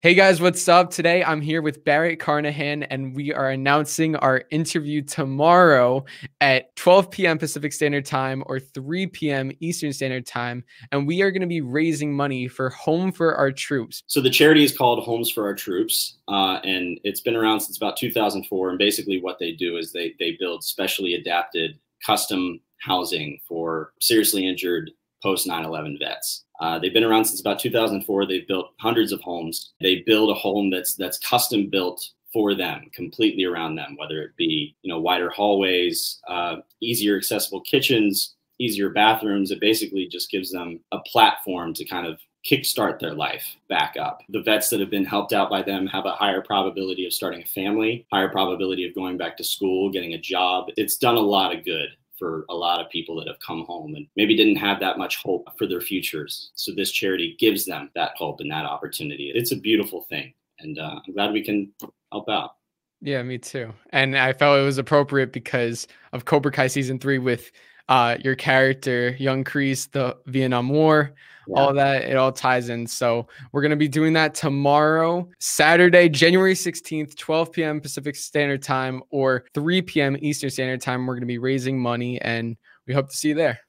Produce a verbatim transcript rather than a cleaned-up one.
Hey guys, what's up? Today I'm here with Barrett Carnahan and we are announcing our interview tomorrow at twelve p m Pacific Standard Time or three p m Eastern Standard Time. And we are going to be raising money for Home for Our Troops. So the charity is called Homes for Our Troops uh, and it's been around since about two thousand four. And basically what they do is they, they build specially adapted custom housing for seriously injured post nine eleven vets. Uh, they've been around since about two thousand four. They've built hundreds of homes. They build a home that's that's custom built for them, completely around them, whether it be you know wider hallways, uh, easier accessible kitchens, easier bathrooms. It basically just gives them a platform to kind of kickstart their life back up. The vets that have been helped out by them have a higher probability of starting a family, higher probability of going back to school, getting a job. It's done a lot of good for a lot of people that have come home and maybe didn't have that much hope for their futures. So this charity gives them that hope and that opportunity. It's a beautiful thing. And uh, I'm glad we can help out. Yeah, me too. And I felt it was appropriate because of Cobra Kai season three with uh, your character, Young Kreese, the Vietnam War, yeah. All that, it all ties in. So we're going to be doing that tomorrow, Saturday, January sixteenth, twelve p m Pacific Standard Time or three p m Eastern Standard Time. We're going to be raising money and we hope to see you there.